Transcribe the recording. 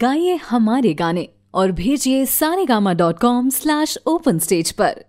गाइए हमारे गाने और भेजिए saregama.com/openstage पर।